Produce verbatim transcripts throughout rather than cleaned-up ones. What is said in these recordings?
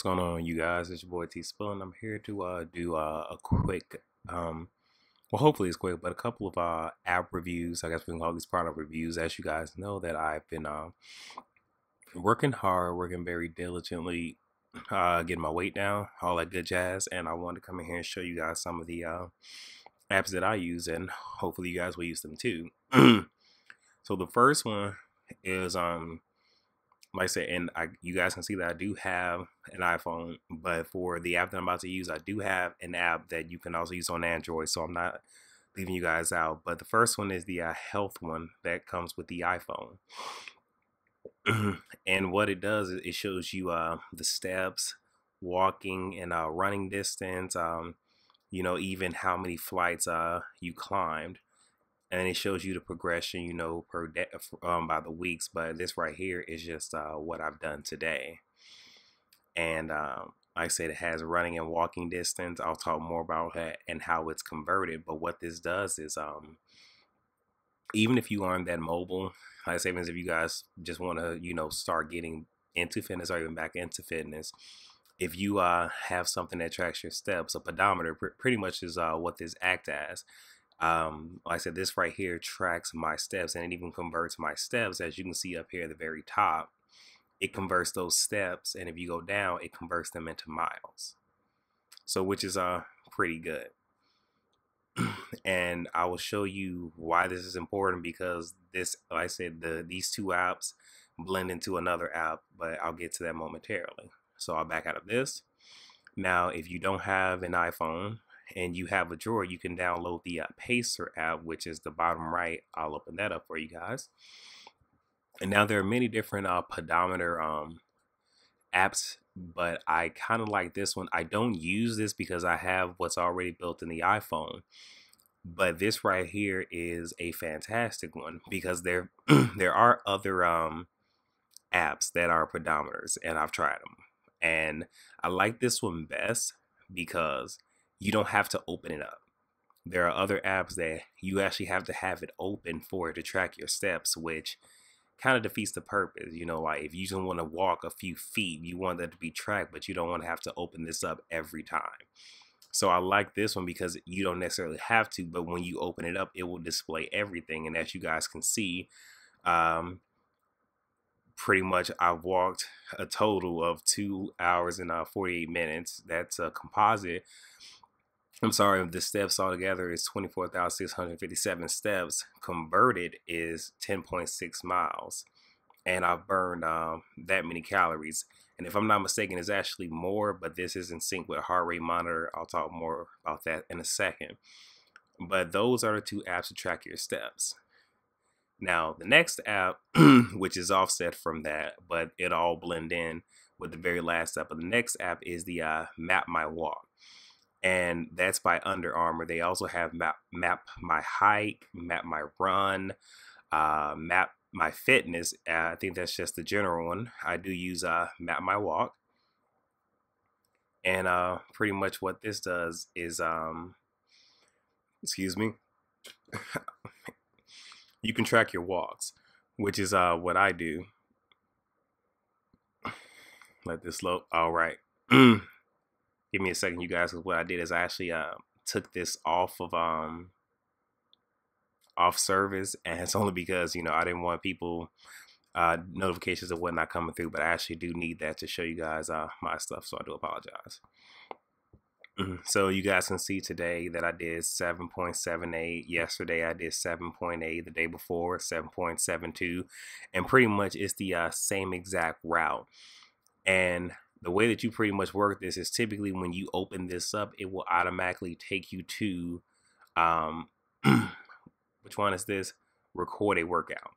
What's going on, you guys? It's your boy T-Spill, and I'm here to uh, do uh, a quick, um, well, hopefully it's quick, but a couple of uh, app reviews. I guess we can call these product reviews. As you guys know, that I've been uh, working hard, working very diligently, uh, getting my weight down, all that good jazz, and I wanted to come in here and show you guys some of the uh, apps that I use, and hopefully you guys will use them too. So the first one is um. Like I said, and I, you guys can see that I do have an iPhone, but for the app that I'm about to use, I do have an app that you can also use on Android, so I'm not leaving you guys out. But the first one is the uh, health one that comes with the iPhone. And what it does is it shows you uh, the steps, walking and uh, running distance, um, you know, even how many flights uh, you climbed. And it shows you the progression, you know, per day, um, by the weeks. But this right here is just uh, what I've done today. And um, like I said, it has running and walking distance. I'll talk more about that and how it's converted. But what this does is, um, even if you aren't that mobile, like I say, if you guys just want to, you know, start getting into fitness or even back into fitness, if you uh, have something that tracks your steps, a pedometer pr pretty much is uh, what this act as. Um, like I said, this right here tracks my steps, and it even converts my steps. As you can see up here at the very top, it converts those steps, and if you go down, it converts them into miles. So, which is uh, pretty good. And I will show you why this is important, because this, like I said, the these two apps blend into another app, but I'll get to that momentarily. So I'll back out of this. Now, if you don't have an iPhone and you have a drawer, you can download the uh, Pacer app, which is the bottom right. I'll open that up for you guys. And now there are many different uh, pedometer um, apps, but I kind of like this one. I don't use this because I have what's already built in the iPhone, but this right here is a fantastic one, because there, there are other um, apps that are pedometers, and I've tried them. And I like this one best because you don't have to open it up. There are other apps that you actually have to have it open for it to track your steps, which kind of defeats the purpose. You know, like if you just want to walk a few feet, you want that to be tracked, but you don't want to have to open this up every time. So I like this one because you don't necessarily have to, but when you open it up, it will display everything. And as you guys can see, um, pretty much I've walked a total of two hours and uh, forty-eight minutes. That's a composite. I'm sorry, the steps altogether is twenty-four thousand six hundred fifty-seven steps. Converted is ten point six miles. And I've burned um, that many calories. And if I'm not mistaken, it's actually more, but this is in sync with heart rate monitor. I'll talk more about that in a second. But those are the two apps to track your steps. Now, the next app, which is offset from that, but it all blend in with the very last app. But the next app is the uh, MapMyWalk. And that's by Under Armour. They also have map, map my hike, map my run, uh, map my fitness. Uh, I think that's just the general one. I do use uh, map my walk. And uh, pretty much what this does is, um, excuse me, you can track your walks, which is uh, what I do. Let this load. All right. Give me a second, you guys, because what I did is I actually uh, took this off of um off service, and it's only because, you know, I didn't want people uh, notifications of whatnot coming through, but I actually do need that to show you guys uh, my stuff, so I do apologize. So you guys can see today that I did seven point seven eight. Yesterday I did seven point eight. The day before, seven point seven two. And pretty much it's the uh, same exact route. And the way that you pretty much work this is typically when you open this up, it will automatically take you to, um, which one is this? Record a workout.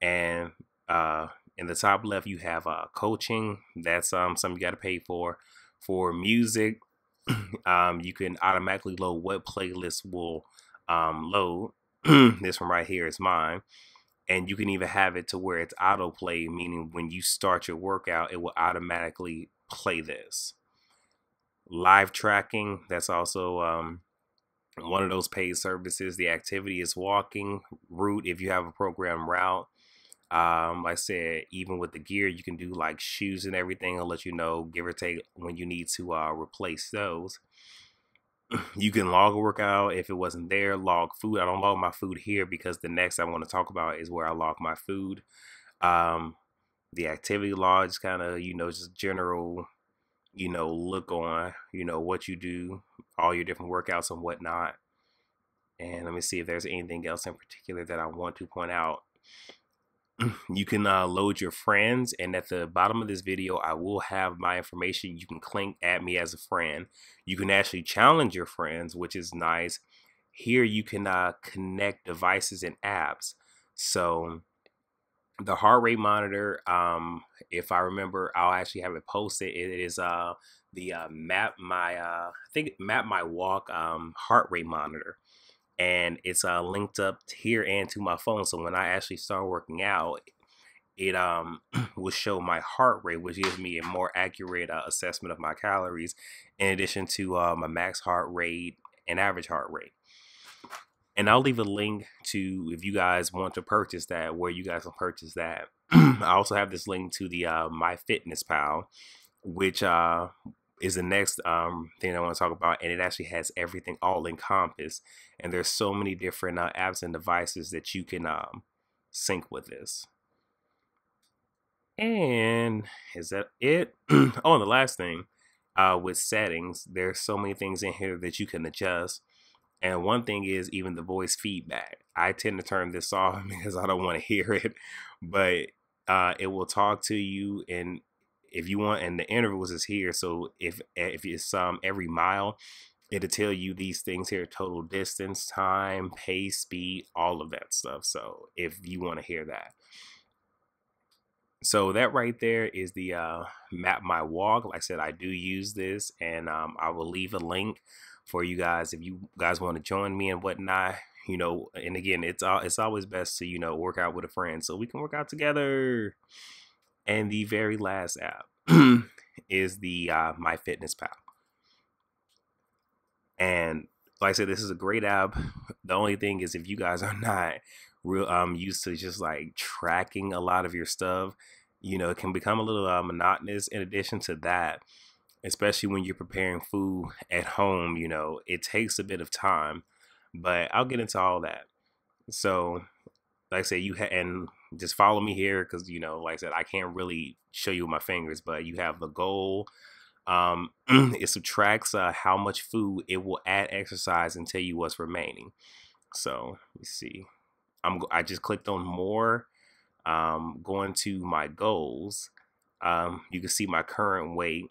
And uh, in the top left, you have uh, coaching. That's um, something you got to pay for. For music, um, you can automatically load what playlist will um, load. This one right here is mine. And you can even have it to where it's autoplay, meaning when you start your workout, it will automatically play this. Live tracking, that's also um, one of those paid services. The activity is walking, route, if you have a program route, Um, like I said, even with the gear, you can do like shoes and everything. I'll let you know, give or take, when you need to uh, replace those. You can log a workout if it wasn't there. Log food. I don't log my food here because the next I want to talk about is where I log my food. Um, the activity log is kind of, you know, just general, you know, look on, you know, what you do, all your different workouts and whatnot. And let me see if there's anything else in particular that I want to point out. You can uh, load your friends, and at the bottom of this video, I will have my information. You can click add me as a friend. You can actually challenge your friends, which is nice. Here you can uh, connect devices and apps. So the heart rate monitor, um, if I remember, I'll actually have it posted. It is uh, the uh, map my uh, I think MapMyWalk um, heart rate monitor. And it's uh, linked up here and to my phone. So when I actually start working out, it um, will show my heart rate, which gives me a more accurate uh, assessment of my calories, in addition to uh, my max heart rate and average heart rate. And I'll leave a link to, if you guys want to purchase that, where you guys can purchase that. I also have this link to the uh, MyFitnessPal, which uh, is the next um, thing I want to talk about, and it actually has everything all encompassed. And there's so many different uh, apps and devices that you can um, sync with this. And is that it? Oh, and the last thing uh, with settings, there's so many things in here that you can adjust. And one thing is even the voice feedback. I tend to turn this off because I don't want to hear it, but uh, it will talk to you and if you want, and the intervals is here. So if if it's um every mile, it'll tell you these things here: total distance, time, pace, speed, all of that stuff. So if you want to hear that, so that right there is the uh, MapMyWalk. Like I said, I do use this, and um, I will leave a link for you guys if you guys want to join me and whatnot. You know, and again, it's all it's always best to you know work out with a friend so we can work out together. And the very last app is the uh, MyFitnessPal. And like I said, this is a great app. The only thing is if you guys are not real um, used to just like tracking a lot of your stuff, you know, it can become a little uh, monotonous. In addition to that, especially when you're preparing food at home, you know, it takes a bit of time, but I'll get into all that. So like I said, you ha and just follow me here because, you know, like I said, I can't really show you my fingers, but you have the goal. Um, it subtracts uh, how much food. It will add exercise and tell you what's remaining. So let's see. I'm I just clicked on more. Um, going to my goals. Um, you can see my current weight.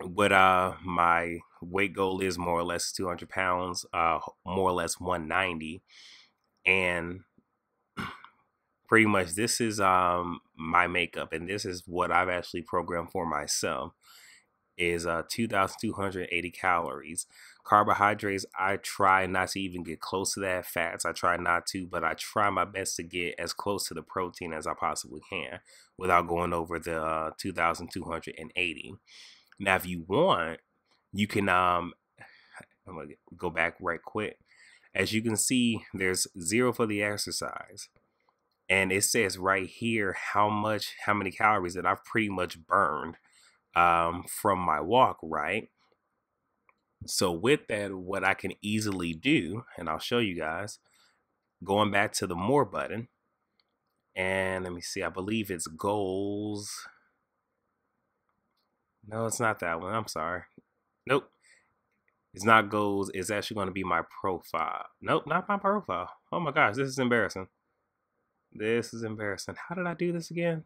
What uh my weight goal is more or less two hundred pounds. Uh, more or less one ninety, and pretty much this is um my makeup, and this is what I've actually programmed for myself is uh two thousand two hundred eighty calories. Carbohydrates, I try not to even get close to that. Fats, I try not to, but I try my best to get as close to the protein as I possibly can without going over the uh, two thousand two hundred eighty. Now if you want, you can um I'm gonna go back right quick. As you can see, there's zero for the exercise. And it says right here how much, how many calories that I've pretty much burned um, from my walk, right? So with that, what I can easily do, and I'll show you guys, going back to the more button, and let me see, I believe it's goals. No, it's not that one. I'm sorry. Nope. It's not goals. It's actually going to be my profile. Nope, not my profile. Oh my gosh, this is embarrassing. This is embarrassing. How did I do this again?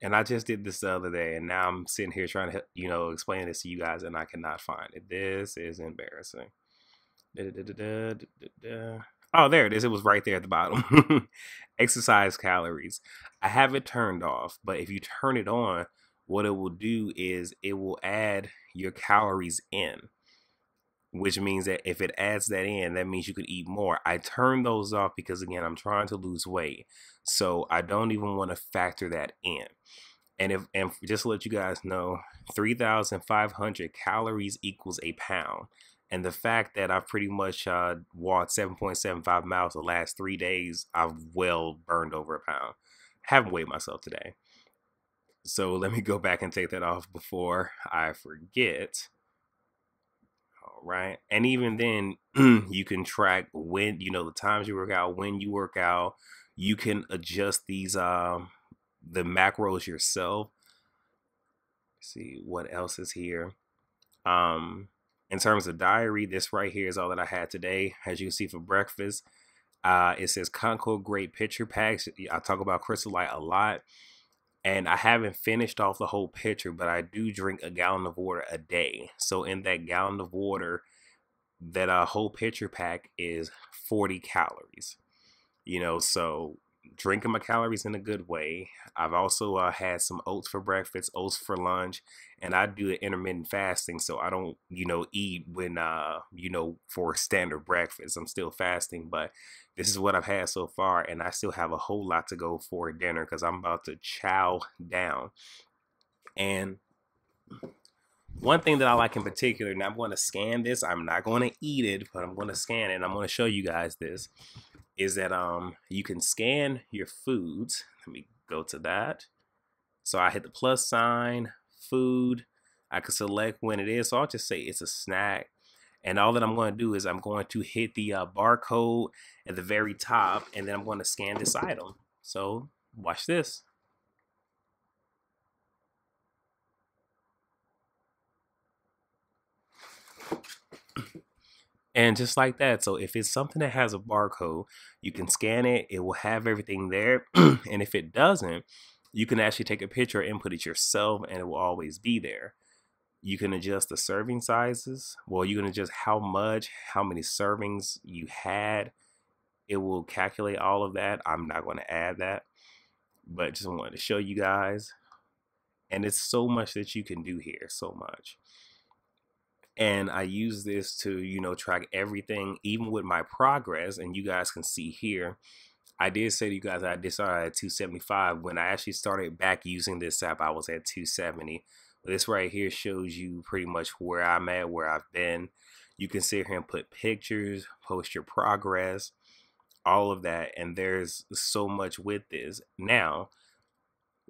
And I just did this the other day, and now I'm sitting here trying to, you know, explain this to you guys, and I cannot find it. This is embarrassing. Da, da, da, da, da, da. Oh, there it is. It was right there at the bottom. Exercise calories. I have it turned off, but if you turn it on, what it will do is it will add your calories in, which means that if it adds that in, that means you could eat more. I turn those off because, again, I'm trying to lose weight. So I don't even want to factor that in. And if and just to let you guys know, three thousand five hundred calories equals a pound. And the fact that I've pretty much uh, walked seven point seven five miles the last three days, I've well burned over a pound. Haven't weighed myself today. So let me go back and take that off before I forget. All right. And even then, you can track when, you know, the times you work out, when you work out. You can adjust these, um, the macros yourself. Let's see what else is here. Um, in terms of diary, this right here is all that I had today. As you can see for breakfast, uh, it says Concord Great Picture Packs. I talk about Crystal Light a lot. And I haven't finished off the whole picture, but I do drink a gallon of water a day. So in that gallon of water, that uh, whole picture pack is forty calories. You know, so drinking my calories in a good way. I've also uh, had some oats for breakfast, oats for lunch, and I do the intermittent fasting. So I don't, you know, eat when, uh, you know, for standard breakfast. I'm still fasting, but this is what I've had so far. And I still have a whole lot to go for dinner because I'm about to chow down. And one thing that I like in particular, and I'm going to scan this. I'm not going to eat it, but I'm going to scan it. And I'm going to show you guys this. Is that um you can scan your foods. Let me go to that. So I hit the plus sign, food. I can select when it is. So I'll just say it's a snack. And all that I'm going to do is I'm going to hit the uh, barcode at the very top, and then I'm going to scan this item. So watch this. And just like that, so if it's something that has a barcode, you can scan it. It will have everything there. And if it doesn't, you can actually take a picture and put it yourself, and it will always be there. You can adjust the serving sizes. Well, you can adjust how much, how many servings you had. It will calculate all of that. I'm not going to add that, but just wanted to show you guys. And it's so much that you can do here, so much. And I use this to, you know, track everything, even with my progress. And you guys can see here, I did say to you guys, I did start at two seventy-five. When I actually started back using this app, I was at two seventy. This right here shows you pretty much where I'm at, where I've been. You can sit here and put pictures, post your progress, all of that. And there's so much with this. Now,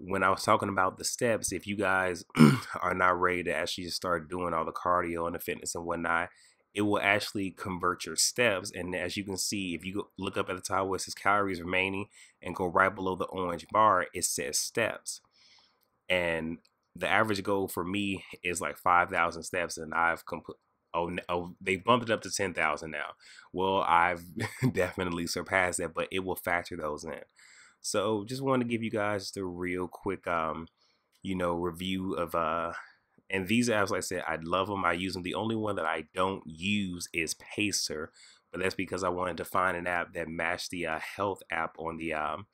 when I was talking about the steps, if you guys are not ready to actually just start doing all the cardio and the fitness and whatnot, it will actually convert your steps. And as you can see, if you look up at the top where it says calories remaining and go right below the orange bar, it says steps. And the average goal for me is like five thousand steps, and I've complete. Oh, oh, they bumped it up to ten thousand now. Well, I've definitely surpassed that, but it will factor those in. So just want to give you guys the real quick, um, you know, review of, uh, and these apps, like I said, I love them. I use them. The only one that I don't use is Pacer, but that's because I wanted to find an app that matched the uh, health app on the um,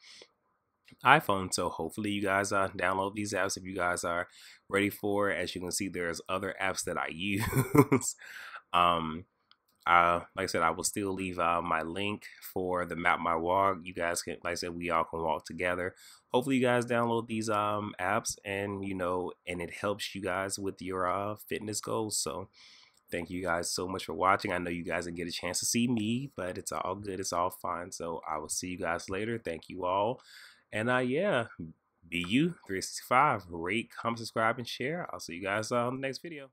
iPhone. So hopefully you guys uh, download these apps if you guys are ready for it. As you can see, there's other apps that I use. um, Uh, like I said, I will still leave uh, my link for the MapMyWalk. You guys can, like I said, we all can walk together. Hopefully you guys download these um, apps, and, you know, and it helps you guys with your uh, fitness goals. So thank you guys so much for watching. I know you guys didn't get a chance to see me, but it's all good. It's all fine. So I will see you guys later. Thank you all. And uh, yeah, be you three sixty-five. Rate, comment, subscribe, and share. I'll see you guys uh, on the next video.